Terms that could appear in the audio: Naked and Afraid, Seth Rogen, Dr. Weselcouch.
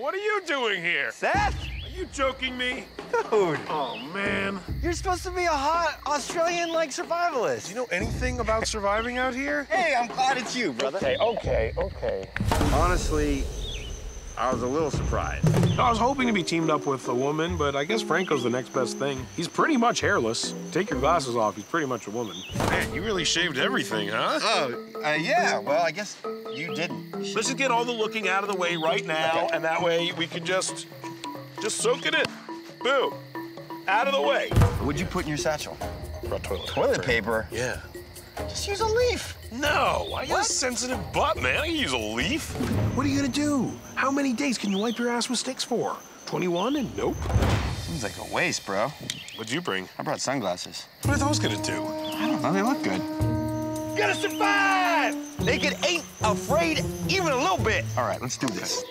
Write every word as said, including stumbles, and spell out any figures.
What are you doing here? Seth? Are you joking me? Dude. Oh, man. You're supposed to be a hot Australian-like survivalist. Do you know anything about surviving out here? Hey, I'm glad it's you, brother. Okay, okay, okay. Honestly, I was a little surprised. I was hoping to be teamed up with a woman, but I guess Franco's the next best thing. He's pretty much hairless. Take your glasses off, he's pretty much a woman. Man, you really shaved everything, huh? Oh, uh, yeah, well, I guess you didn't. Let's just get all the looking out of the way right now, okay. And that way we can just, just soak it in. Boom, out of the way. What'd you put in your satchel? Toilet paper. Toilet paper? Yeah. Just use a leaf. No, I got a sensitive butt, man. I can use a leaf. What are you gonna do? How many days can you wipe your ass with sticks for? twenty-one and nope. Seems like a waste, bro. What'd you bring? I brought sunglasses. What are those gonna do? I don't know, they look good. Gotta survive! Naked ain't afraid even a little bit. All right, let's do this.